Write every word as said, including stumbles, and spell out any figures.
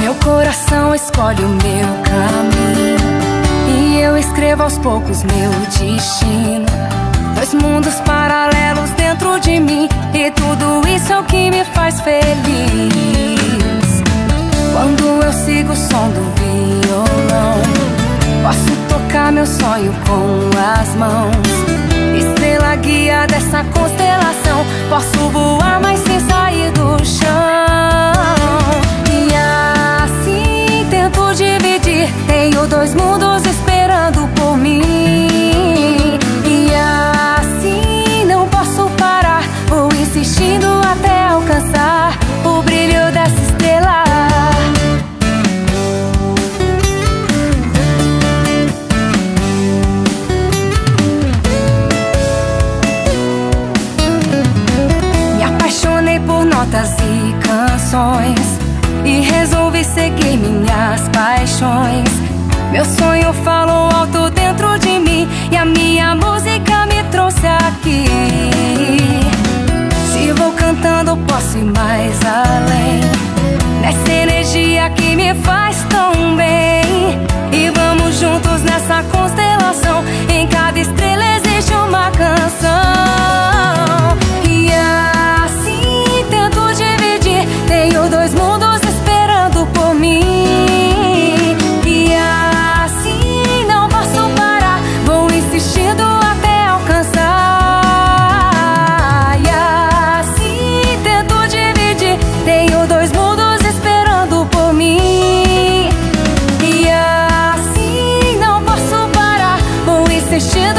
Meu coração escolhe o meu caminho e eu escrevo aos poucos meu destino. Dois mundos paralelos dentro de mim, e tudo isso é o que me faz feliz. Quando eu sigo o som do violão, posso tocar meu sonho com as mãos. Estrela guia dessa constelação, posso voar mas sem sair do chão. E assim tento dividir, tenho dois mundos esperando por mim. E assim não posso parar, vou insistindo até alcançar o brilho dessa estrela. Me apaixonei por notas e canções e resolvi seguir minhas paixões. Meu sonho falou alto dentro de mim e a minha música me trouxe aqui. Se vou cantando posso ir mais além, nessa energia que me faz tão bem. E vamos juntos nessa constelação, em cada estrela existe uma canção. E assim tento dividir, tenho dois mundos esperando por mim. E assim não posso parar, vou insistindo até alcançar. E assim tento dividir, tenho dois mundos esperando por mim. E assim não posso parar, vou insistindo